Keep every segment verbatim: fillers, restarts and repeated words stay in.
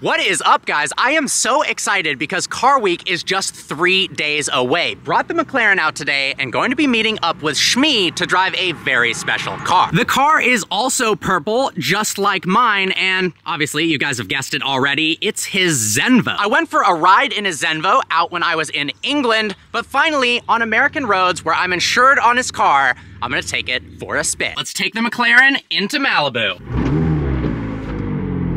What is up, guys? I am so excited because Car Week is just three days away. Brought the McLaren out today and going to be meeting up with Shmee to drive a very special car. The car is also purple, just like mine, and obviously, you guys have guessed it already, it's his Zenvo. I went for a ride in his Zenvo out when I was in England, but finally, on American roads where I'm insured on his car, I'm gonna take it for a spin. Let's take the McLaren into Malibu.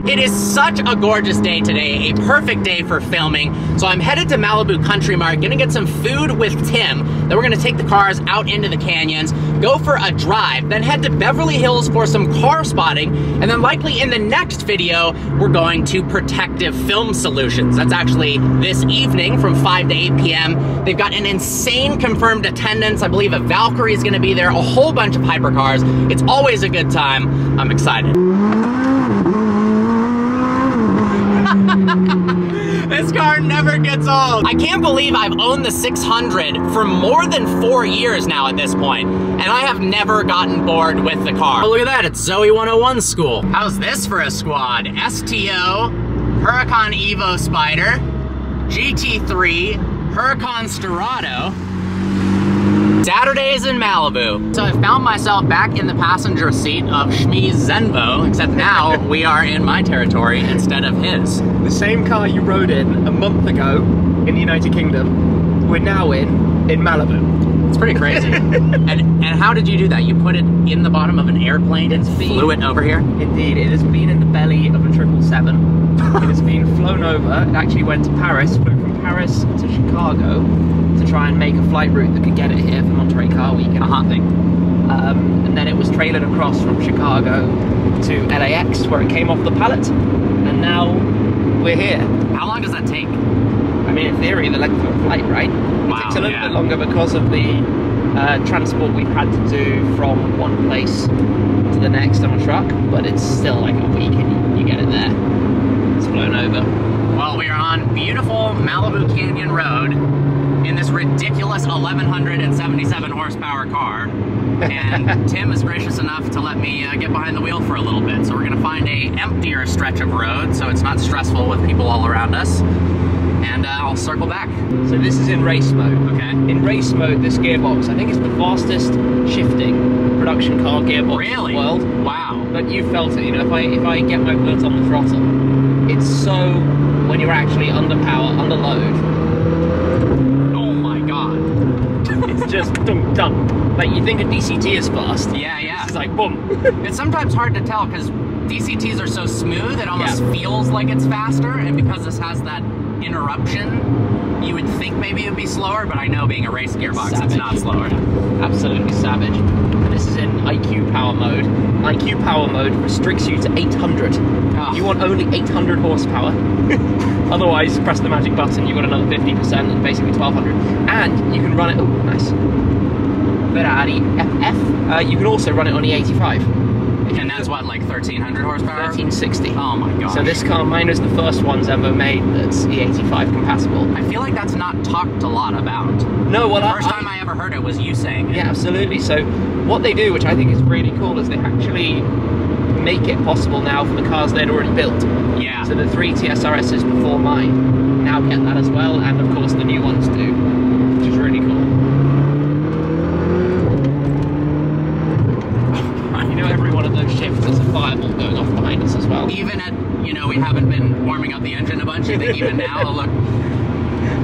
It is such a gorgeous day today, a perfect day for filming. So I'm headed to Malibu Country Mart, gonna get some food with Tim. Then we're gonna take the cars out into the canyons, go for a drive, then head to Beverly Hills for some car spotting. And then likely in the next video, we're going to Protective Film Solutions. That's actually this evening from five to eight P M They've got an insane confirmed attendance. I believe a Valkyrie is gonna be there, a whole bunch of hypercars. It's always a good time. I'm excited. This car never gets old. I can't believe I've owned the six hundred for more than four years now at this point, and I have never gotten bored with the car. Oh, look at that, it's Zoe one oh one school. How's this for a squad? S T O, Huracan Evo Spider, G T three, Huracan Storado, Saturdays in Malibu. So I found myself back in the passenger seat of Shmee's Zenvo, except now we are in my territory instead of his. The same car you rode in a month ago in the United Kingdom, we're now in, in Malibu. It's pretty crazy. and, and how did you do that? You put it in the bottom of an airplane and flew it over here? Indeed, it has been in the belly of a triple seven. It has been flown over, it actually went to Paris, flew from Paris to Chicago, to try and make a flight route that could get it here for Monterey Car Week and a hot thing. Um, and then it was trailered across from Chicago to L A X where it came off the pallet, and now we're here. How long does that take? I mean, in theory, the length of a flight, right? Wow, it takes a little yeah. bit longer because of the uh, transport we've had to do from one place to the next on a truck, but it's still like a week and you get it there. It's blown over. Well, we are on beautiful Malibu Canyon Road in this ridiculous eleven seventy-seven horsepower car, and Tim is gracious enough to let me uh, get behind the wheel for a little bit. So we're gonna find a emptier stretch of road so it's not stressful with people all around us, and uh, I'll circle back. So this is in race mode. Okay. In race mode, this gearbox, I think it's the fastest shifting production car gearbox really? in the world. Wow. But you felt it, you know, if I, if I get my foot on the throttle, it's so, when you're actually under power, under load, it's just dum dum. Like you think a D C T is fast. Yeah, yeah. It's like boom. It's sometimes hard to tell because D C Ts are so smooth it almost yeah. feels like it's faster, and because this has that interruption, you would think maybe it would be slower, but I know being a race gearbox, savage. It's not slower. Yeah. Absolutely savage. And this is in I Q power mode. I Q power mode restricts you to eight hundred. Oh. You want only eight hundred horsepower. Otherwise, press the magic button, you've got another fifty percent and basically twelve hundred. And you can run it, oh, nice. Ferrari F F. Uh, you can also run it on E eighty-five. And that's what, like thirteen hundred horsepower? thirteen sixty. Oh my god. So this car, mine is the first one's ever made that's E eighty-five compatible. I feel like that's not talked a lot about. No, well, the I, first time I, I ever heard it was you saying it. Yeah, absolutely. So what they do, which I think is really cool, is they actually make it possible now for the cars they'd already built. Yeah. So the three T S R Ss before mine now get that as well, and of course the new ones do, which is really cool. There's a fireball going off behind us as well. Even at, you know, we haven't been warming up the engine a bunch, I think even now, look.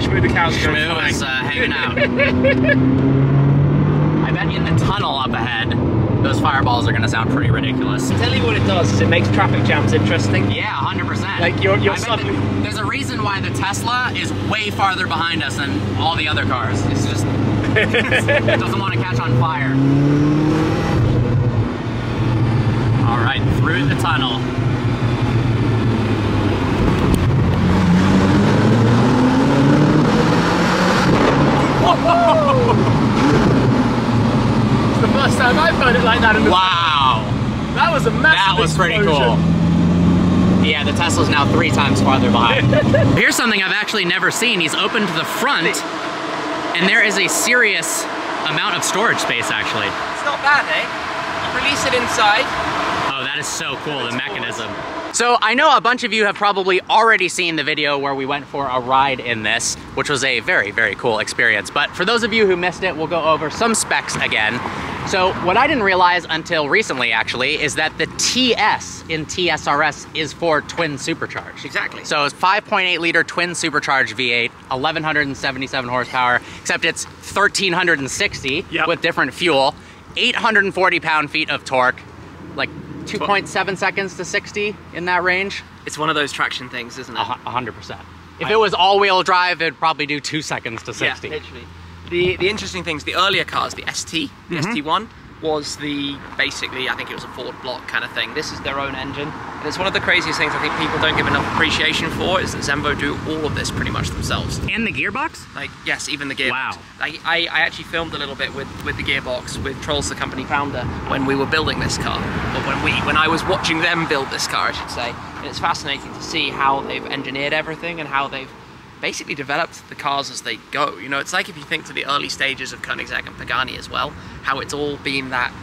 Shmoo the cow's Shmoo is uh, hanging out. I bet in the tunnel up ahead, those fireballs are going to sound pretty ridiculous. Tell you what it does is it makes traffic jams interesting. Yeah, one hundred percent. Like, you're, you're suddenly... Th there's a reason why the Tesla is way farther behind us than all the other cars. It's just... it doesn't want to catch on fire. All right, through the tunnel. Whoa! It's the first time I've heard it like that in the Wow. Tunnel. That was a massive That was explosion. Pretty cool. Yeah, the Tesla's now three times farther behind. Here's something I've actually never seen. He's opened to the front, and there is a serious amount of storage space, actually. It's not bad, eh? Release it inside. is so cool, the mechanism. So I know a bunch of you have probably already seen the video where we went for a ride in this, which was a very, very cool experience. But for those of you who missed it, we'll go over some specs again. So what I didn't realize until recently, actually, is that the T S in T S R S is for twin supercharged. Exactly. So it's five point eight liter twin supercharged V eight, eleven seventy-seven horsepower, except it's thirteen sixty yep. with different fuel, eight hundred forty pound-feet of torque, like two point seven seconds to sixty in that range. It's one of those traction things, isn't it? one hundred percent. If it was all-wheel drive, it'd probably do two seconds to sixty. Yeah, literally. The, the interesting thing is the earlier cars, the S T, the mm-hmm. S T one, was the, basically, I think it was a Ford block kind of thing. This is their own engine. And it's one of the craziest things I think people don't give enough appreciation for is that Zenvo do all of this pretty much themselves. And the gearbox? Like, yes, even the gearbox. Wow. Like, I, I actually filmed a little bit with, with the gearbox with Trolls, the company founder, when we were building this car. Or when we, when I was watching them build this car, I should say. And it's fascinating to see how they've engineered everything and how they've basically developed the cars as they go. You know, it's like if you think to the early stages of Koenigsegg and Pagani as well, how it's all been that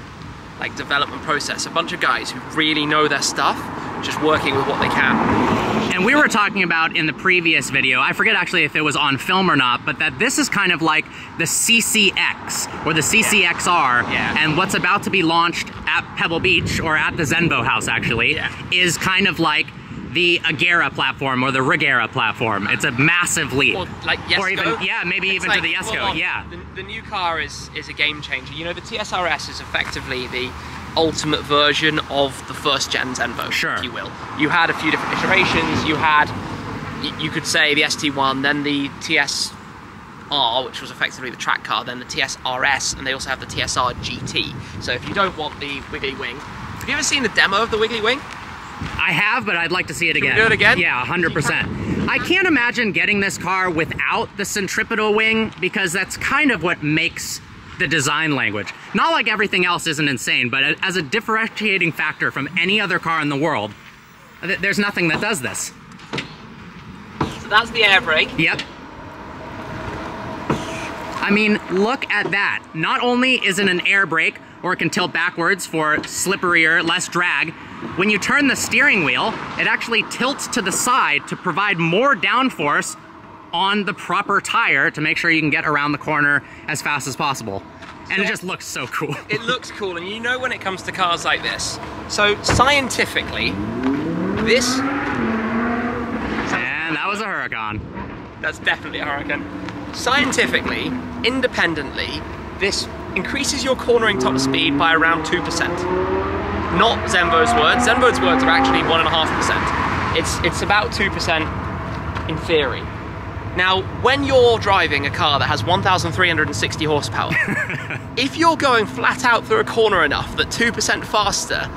like development process. A bunch of guys who really know their stuff, just working with what they can. And we were talking about in the previous video, I forget actually if it was on film or not, but that this is kind of like the C C X or the C C X R, yeah. Yeah. and what's about to be launched at Pebble Beach, or at the Zenvo house actually, yeah. is kind of like the Agera platform or the Regera platform. It's a massive leap. Or like Yesco. Or even, yeah, maybe it's even like, to the Yesco, well, yeah. The, the new car is, is a game changer. You know, the T S R S is effectively the ultimate version of the first gen Zenvo, sure. if you will. You had a few different iterations. You had, you could say the S T one, then the T S R, which was effectively the track car, then the T S R S, and they also have the T S R G T. So if you don't want the Wiggly Wing, have you ever seen the demo of the Wiggly Wing? I have, but I'd like to see it again. Can we do it again? Yeah, one hundred percent. I can't imagine getting this car without the centripetal wing, because that's kind of what makes the design language. Not like everything else isn't insane, but as a differentiating factor from any other car in the world, there's nothing that does this. So that's the air brake. Yep. I mean, look at that. Not only is it an air brake, or it can tilt backwards for slipperier, less drag, when you turn the steering wheel, it actually tilts to the side to provide more downforce on the proper tire to make sure you can get around the corner as fast as possible. And so it just looks so cool. It looks cool, and you know when it comes to cars like this. So scientifically, this... And that was a Huracan. That's definitely a Huracan. Scientifically, independently, this increases your cornering top speed by around two percent. Not Zenvo's words. Zenvo's words are actually one and a half percent. It's it's about two percent in theory. Now, when you're driving a car that has one thousand three hundred sixty horsepower, if you're going flat out through a corner enough that two percent faster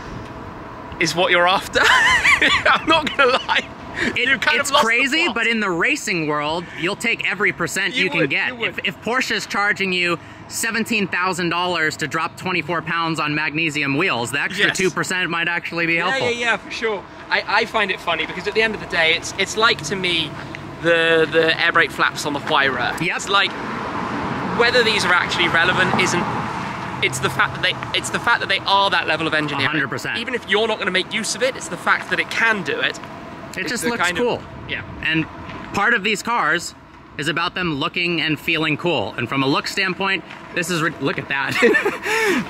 is what you're after, I'm not gonna lie. It, kind it's of crazy, but in the racing world, you'll take every percent you, you would, can get. You if, if Porsche's charging you seventeen thousand dollars to drop twenty-four pounds on magnesium wheels, the extra yes. two percent might actually be helpful. Yeah, yeah, yeah, for sure. I, I find it funny because at the end of the day, it's it's like, to me, the, the air brake flaps on the Huayra. Yep. It's like, whether these are actually relevant isn't... It's the fact that they it's the fact that they are that level of engineering. one hundred percent. Even if you're not going to make use of it, it's the fact that it can do it. It just looks cool. Yeah. And part of these cars is about them looking and feeling cool. And from a look standpoint, this is, look at that.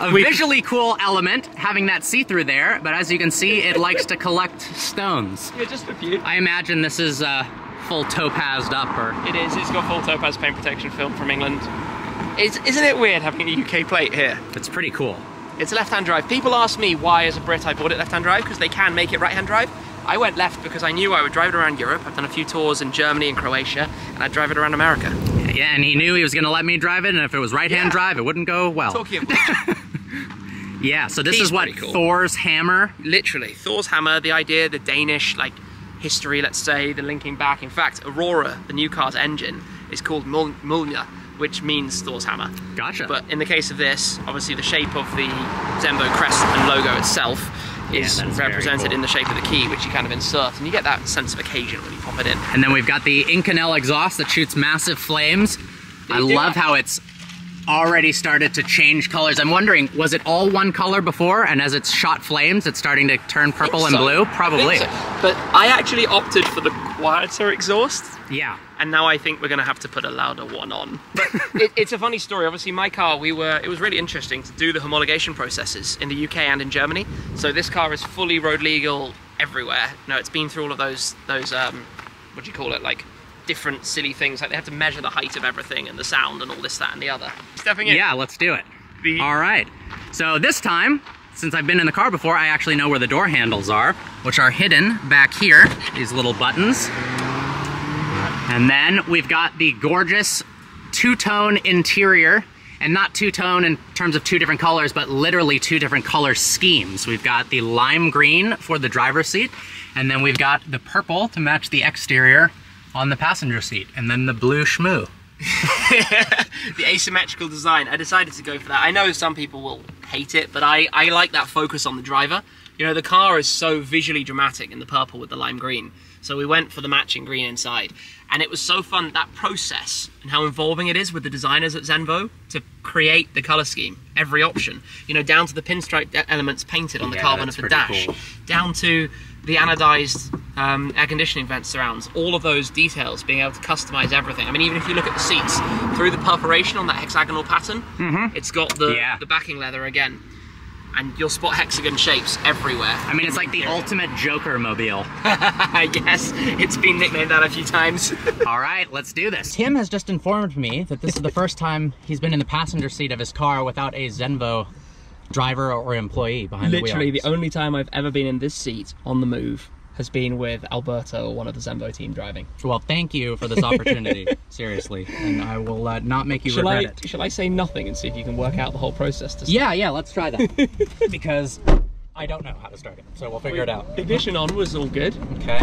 A visually cool element, having that see-through there, but as you can see, it likes to collect stones. Yeah, just a few. I imagine this is uh, full topazed up, or... It is, it's got full topaz paint protection film from England. It's, isn't it weird having a U K plate here? It's pretty cool. It's left-hand drive. People ask me why, as a Brit, I bought it left-hand drive, because they can make it right-hand drive. I went left because I knew I would drive it around Europe. I've done a few tours in Germany and Croatia, and I'd drive it around America. Yeah, and he knew he was going to let me drive it, and if it was right-hand yeah. drive, it wouldn't go well. Talking of which. Yeah, so this He's is what, cool. Thor's hammer? Literally, Thor's hammer, the idea, the Danish like history, let's say, the linking back. In fact, Aurora, the new car's engine, is called Mulna, which means Thor's hammer. Gotcha. But in the case of this, obviously the shape of the Zenvo crest and logo itself is, yeah, is represented cool. in the shape of the key, which you kind of insert, and you get that sense of occasion when you pop it in. And then we've got the Inconel exhaust that shoots massive flames. They I love that. how it's already started to change colors. I'm wondering, was it all one color before, and as it's shot flames, it's starting to turn purple and so. blue? Probably. I so. But I actually opted for the quieter exhaust. Yeah. And now I think we're gonna have to put a louder one on. But it, it's a funny story. Obviously my car, we were, it was really interesting to do the homologation processes in the U K and in Germany. So this car is fully road legal everywhere. No, it's been through all of those, those um, what do you call it? Like different silly things. Like they have to measure the height of everything and the sound and all this, that, and the other. Stepping in. Yeah, let's do it. The all right. So this time, since I've been in the car before, I actually know where the door handles are, which are hidden back here, these little buttons. And then we've got the gorgeous two-tone interior, and not two-tone in terms of two different colors, but literally two different color schemes. We've got the lime green for the driver's seat, and then we've got the purple to match the exterior on the passenger seat, and then the blue Shmoo. The asymmetrical design, I decided to go for that. I know some people will hate it, but I, I like that focus on the driver. You know, the car is so visually dramatic in the purple with the lime green. So we went for the matching green inside. And it was so fun, that process and how involving it is with the designers at Zenvo to create the color scheme, every option. You know, down to the pinstripe elements painted on the yeah, carbon of the dash, cool. down to the anodized um, air conditioning vent surrounds, all of those details, being able to customize everything. I mean, even if you look at the seats, through the perforation on that hexagonal pattern, mm-hmm. it's got the, yeah. the backing leather again. And you'll spot hexagon shapes everywhere. I mean, it's like the ultimate Joker mobile. Yes, it's been nicknamed that a few times. All right, let's do this. Tim has just informed me that this is the first time he's been in the passenger seat of his car without a Zenvo driver or employee behind the wheel. Literally, the only time I've ever been in this seat on the move has been with Alberto or one of the Zenvo team driving. Well, thank you for this opportunity, seriously, and I will uh, not make you shall regret I, it. Shall I say nothing and see if you can work out the whole process to start? Yeah, yeah, let's try that, because I don't know how to start it, so we'll figure we, it out. Ignition on was all good. Okay.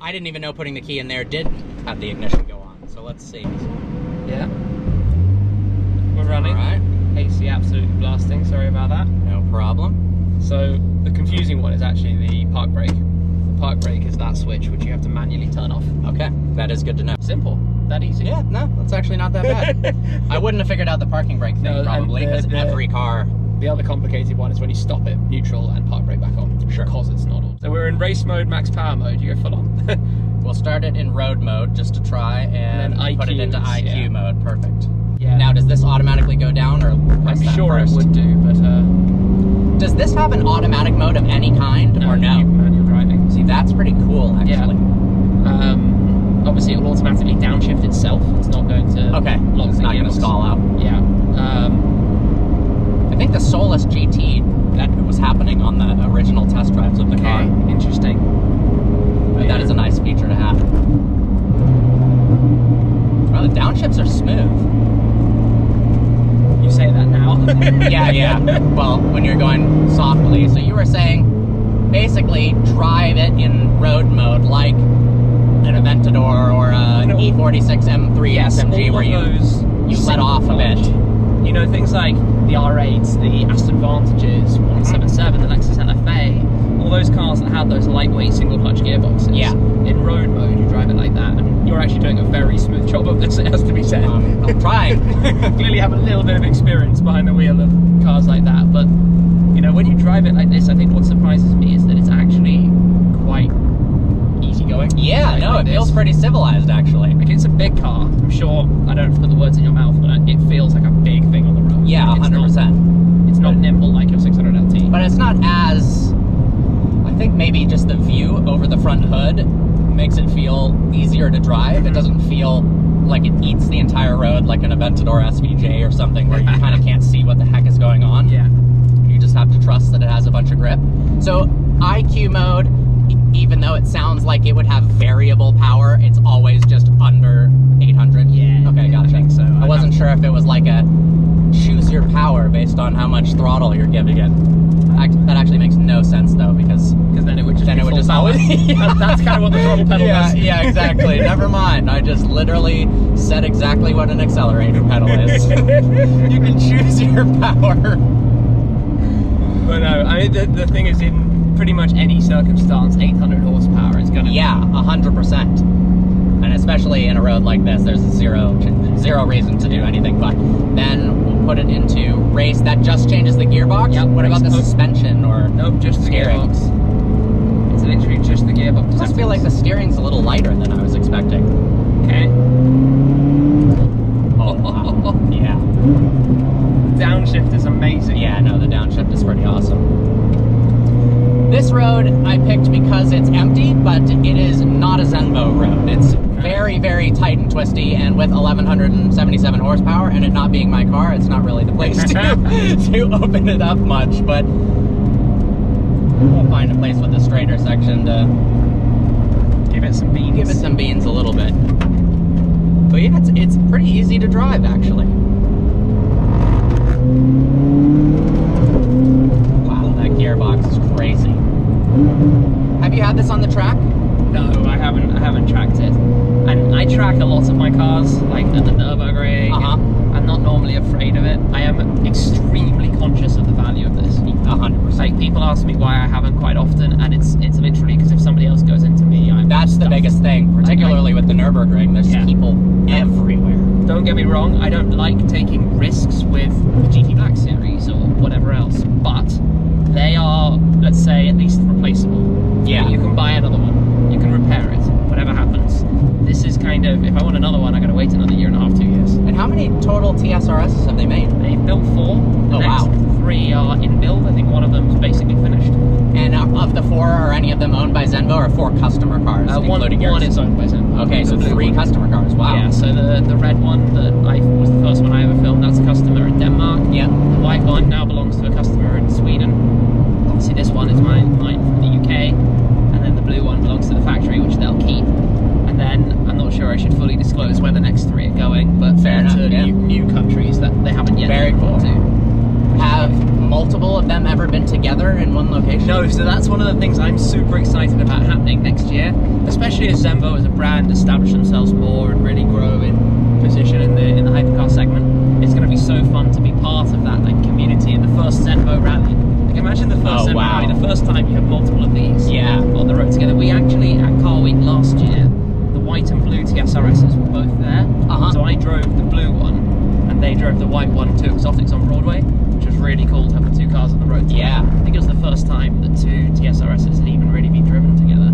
I didn't even know putting the key in there did have the ignition go on, so let's see. Yeah. We're running. All right. A C absolutely blasting, sorry about that. No problem. So, the confusing one is actually the park brake. Park brake is that switch which you have to manually turn off. Okay, that is good to know. Simple, that easy. Yeah, no, that's actually not that bad. I wouldn't have figured out the parking brake thing no, probably because every car. The other complicated one is when you stop it, neutral and park brake back on. Sure. Because it's not on. So we're in race mode, max power mode. You go full on. We'll start it in road mode just to try and, and I Q put it into I Q yeah. mode. Perfect. Yeah. Now, does this automatically go down or? I'm sure first? it would do, but. Uh... Does this have an automatic mode of any kind no, or no? Manual driving. See, that's pretty cool, actually. Yeah. Um, obviously, it will automatically downshift itself. It's not going to. Okay. Lock it's not going to stall out. Yeah. Um, I think the Solus G T that was happening on the original test drives of the okay, car. Interesting. But yeah. That is a nice feature to have. Well, the downshifts are smooth. You say that now. yeah, yeah. Well, when you're going softly. So you were saying, basically, drive it in road mode, like an Aventador or an E forty-six M three yes, S M G, where you, you let off a bit. You know, things like the R eights, the Aston Vantages, one seventy-seven, the Lexus N F A, all those cars that had those lightweight single-clutch gearboxes. Yeah. In road mode, you drive it like that, and you're actually doing a very smooth job of this, it has to be said. Um, I'm trying. Clearly have a little bit of experience behind the wheel of cars like that, but, you know, when you drive it like this, I think what surprises me is that it's actually quite easygoing. Yeah, no, it feels pretty civilized, actually. Like, it's a big car. I'm sure, I don't put the words in your mouth, but it feels like a big thing on the road. Yeah, like, one hundred percent. It's not, it's not but, nimble like your six hundred L T. But it's not as... I think maybe just the view over the front hood makes it feel easier to drive. It doesn't feel like it eats the entire road like an Aventador S V J or something where you kind of can't see what the heck is going on. Yeah. You just have to trust that it has a bunch of grip. So I Q mode, even though it sounds like it would have variable power, it's always just under eight hundred. Yeah. Okay, gotcha. I think so. I wasn't sure if it was like a choose your power based on how much throttle you're giving it. That actually makes no sense though, because because then it would just then it would just always. Yeah. That's, that's kind of what the throttle pedal yeah, is. Yeah, exactly. Never mind. I just literally said exactly what an accelerator pedal is. You can choose your power. But no, I mean the, the thing is, in pretty much any circumstance, eight hundred horsepower is gonna. Yeah, a hundred percent. And especially in a road like this, there's zero zero reason to do anything but then. put it into race, that just changes the gearbox? Yep. What about the suspension or nope, just the gearbox. It's literally just the gearbox. I just feel like the steering's a little lighter than I was expecting. Okay. Oh, wow. Yeah. Downshift is amazing. Yeah, no, the downshift is pretty awesome. This road I picked because it's empty, but it is not a Zenvo road. It's very, very tight and twisty, and with eleven seventy-seven horsepower, and it not being my car, it's not really the place to, to open it up much, but we'll find a place with a straighter section to give it some beans. Give it some beans a little bit. But yeah, it's, it's pretty easy to drive, actually. Wow, that gearbox is crazy. Have you had this on the track? No, I haven't. I haven't tracked it. And I track a lot of my cars, like at the Nürburgring. Uh-huh. I'm not normally afraid of it. I am extremely conscious of the value of this. one hundred percent. Like, people ask me why I haven't quite often, and it's it's literally because if somebody else goes into me, I'm That's stuffed. The biggest thing, particularly like, I, with the Nürburgring. There's yeah. people everywhere. Don't get me wrong, I don't like taking risks with the G T Black Series or whatever else, but they are, let's say, at least replaceable. Yeah. I mean, you can buy another one. You can repair it. Whatever happens. This is kind of, if I want another one, I gotta wait another year and a half, two years. And how many total T S R Ss have they made? They've built four. The oh, next wow. three are in build. I think one of them's basically finished. And of the four, are any of them owned by Zenvo, or four customer cars, uh, one, including yours? One is owned by Zenvo. Okay, so three one. customer cars, wow. Yeah, so the, the red one that I was the first one I ever filmed, that's a customer in Denmark. Yeah. The white one now belongs to a customer in Sweden. Obviously this one is mine, mine from the U K. And the blue one belongs to the factory, which they'll keep. And then I'm not sure I should fully disclose where the next three are going, but fair enough, to yeah. new, new countries that they haven't yet. Very cool. To, Have multiple of them ever been together in one location? No, so that's one of the things I'm super excited about happening next year, especially as Zenvo as a brand establish themselves more and really grow in position in the in the hypercar segment. It's going to be so fun to be part of that like community in the first Zenvo rally. Imagine the first oh, wow. rally, the first time you have multiple of these yeah. on the road together. We actually, at Car Week last year, the white and blue T S R Ss were both there. Uh-huh. So I drove the blue one, and they drove the white one to Exotics on Broadway, which was really cool to have the two cars on the road together. Yeah. I think it was the first time that two T S R Ss had even really been driven together.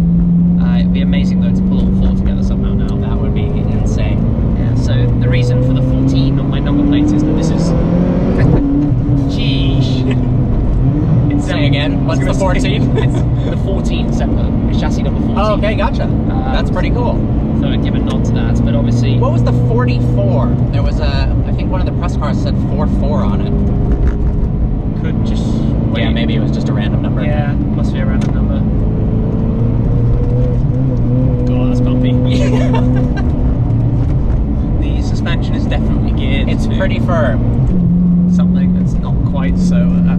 Uh, it'd be amazing, though, to pull all four together somehow now. That would be insane. Yeah, so the reason for the fourteen on my number plate is that this is... Sheesh. Say again, what's the fourteen? It's the fourteen Semper. It's chassis number fourteen. Oh, okay, gotcha. Uh, That's pretty cool. So I'd give a nod to that, but obviously... What was the forty-four? There was a... I think one of the press cars said four four on it. Could just... Wait. Yeah, maybe it was just a random number. Yeah, must be a random number. Oh, that's bumpy. The suspension is definitely geared It's to pretty firm. Something that's not quite so... Uh,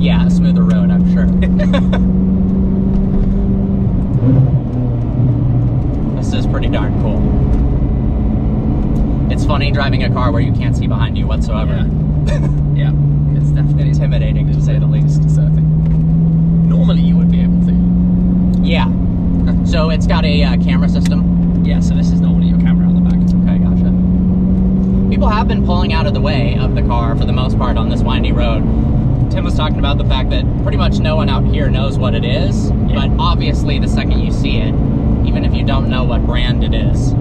Yeah, a smoother road, I'm sure. This is pretty darn cool. It's funny driving a car where you can't see behind you whatsoever. Yeah, yeah, it's definitely intimidating to say the least. So normally you would be able to. Yeah. So it's got a uh, camera system. Yeah. So this is normally your camera on the back. Okay, gotcha. People have been pulling out of the way of the car for the most part on this windy road. Tim was talking about the fact that pretty much no one out here knows what it is, yeah. but obviously the second you see it, even if you don't know what brand it is,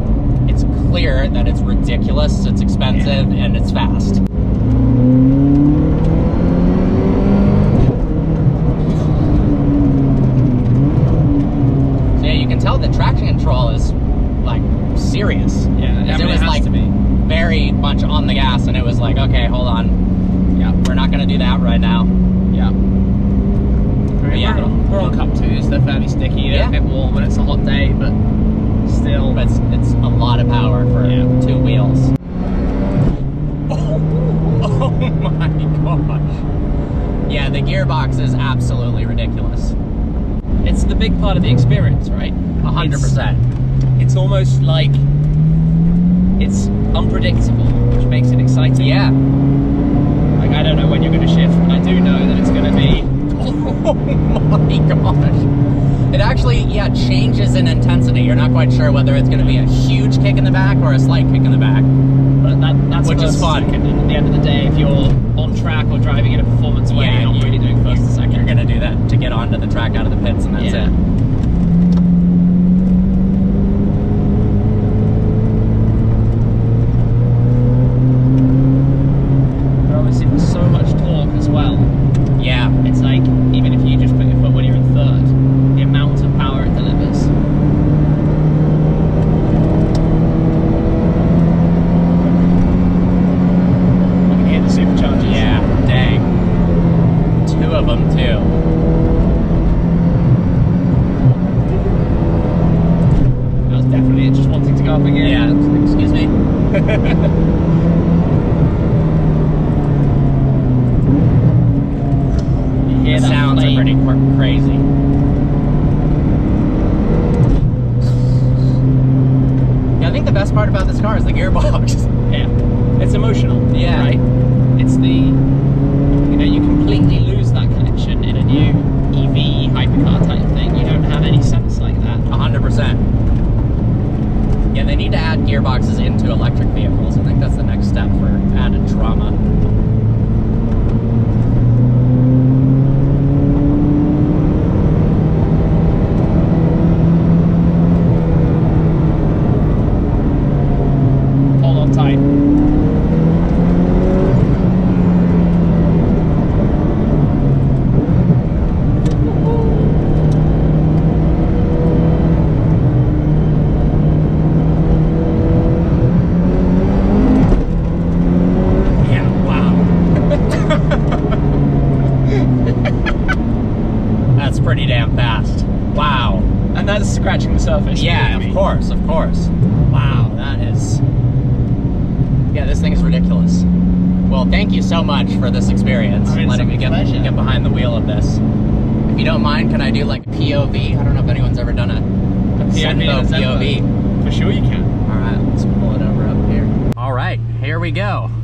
it's clear that it's ridiculous, it's expensive, yeah. and it's fast. So yeah, you can tell the traction control is like serious. Yeah, I mean, it was it has like to be. very much on the gas, and it was like, okay, hold on. Yeah, we're not going to do that right now. Yeah. yeah we're, on, we're on cup twos. They're fairly sticky. They're yeah. a bit warm when it's a hot day, but still. But it's, it's a lot of power for yeah. two wheels. Oh, oh my gosh. Yeah, the gearbox is absolutely ridiculous. It's the big part of the experience, right? one hundred percent. It's, it's almost like it's unpredictable, which makes it exciting. Yeah. I don't know when you're going to shift, but I do know that it's going to be... Oh my gosh. It actually, yeah, changes in intensity. You're not quite sure whether it's going to be a huge kick in the back or a slight kick in the back. but that, that's which first is fun. Second. And at the end of the day, if you're on track or driving in a performance way, yeah, you're not you, really doing first or second. You're going to do that to get onto the track, out of the pits, and that's yeah. it.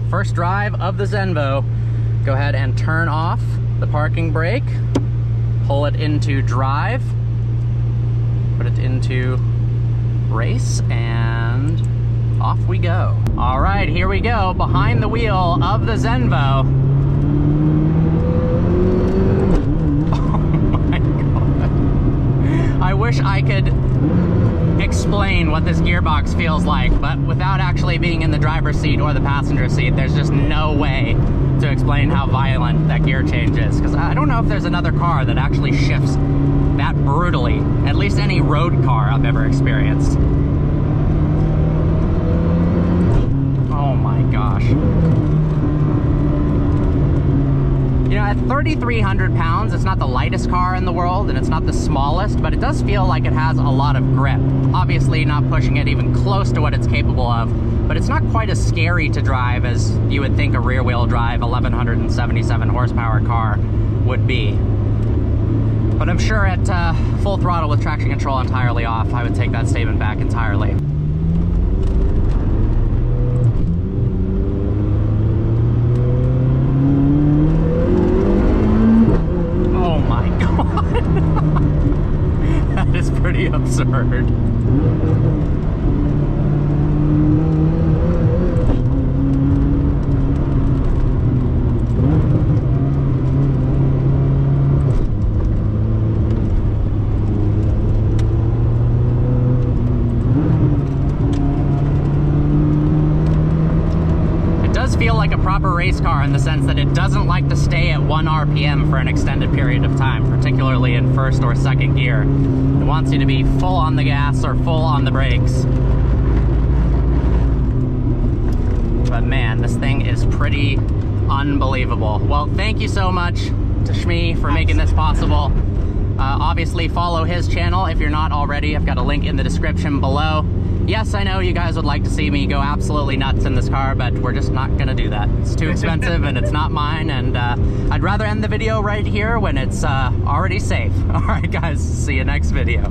First drive of the Zenvo. Go ahead and turn off the parking brake, pull it into drive, put it into race, and off we go. All right, here we go, behind the wheel of the Zenvo. Oh my God. I wish I could explain what this gearbox feels like, but without actually being in the driver's seat or the passenger seat, there's just no way to explain how violent that gear change is, because I don't know if there's another car that actually shifts that brutally, at least any road car I've ever experienced. Oh my gosh. You know, at thirty-three hundred pounds, it's not the lightest car in the world, and it's not the smallest, but it does feel like it has a lot of grip. Obviously not pushing it even close to what it's capable of, but it's not quite as scary to drive as you would think a rear-wheel drive eleven seventy-seven horsepower car would be. But I'm sure at uh, full throttle with traction control entirely off, I would take that statement back entirely. Absurd. It does feel like a proper race car in the sense that it doesn't like to stay at one R P M for an extended period of time, particularly in first or second gear. It wants you to be full on the gas or full on the brakes. But man, this thing is pretty unbelievable. Well, thank you so much to Shmee for making this possible. Uh, obviously, follow his channel if you're not already. I've got a link in the description below. Yes, I know you guys would like to see me go absolutely nuts in this car, but we're just not gonna do that. It's too expensive and it's not mine, and uh, I'd rather end the video right here when it's uh, already safe. All right, guys, see you next video.